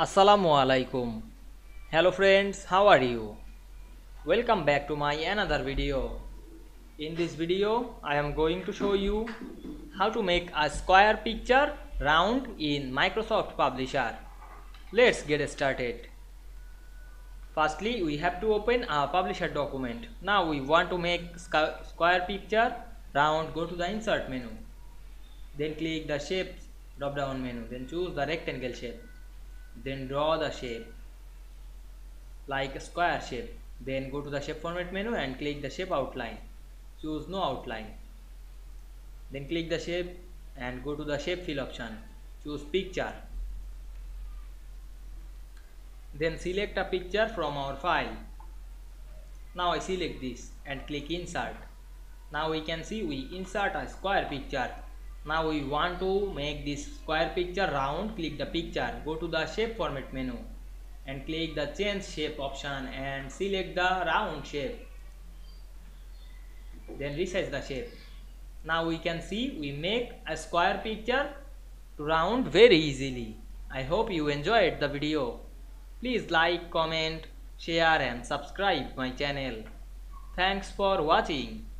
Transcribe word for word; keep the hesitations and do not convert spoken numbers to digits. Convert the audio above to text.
Assalamu alaikum. Hello friends, how are you? Welcome back to my another video. In this video, I am going to show you how to make a square picture round in Microsoft Publisher. Let's get started. Firstly, we have to open a Publisher document. Now we want to make square picture round. Go to the Insert menu. Then click the Shapes drop down menu. Then choose the rectangle shape. Then draw the shape like a square shape. Then go to the shape format menu and click the shape outline. Choose no outline. Then click the shape and go to the shape fill option. Choose picture. Then select a picture from our file. Now I select this and click insert. Now we can see we insert a square picture. Now we want to make this square picture round. Click the picture, go to the shape format menu and click the change shape option and select the round shape. Then resize the shape. Now we can see we make a square picture to round very easily. I hope you enjoyed the video. Please like, comment, share and subscribe my channel. Thanks for watching.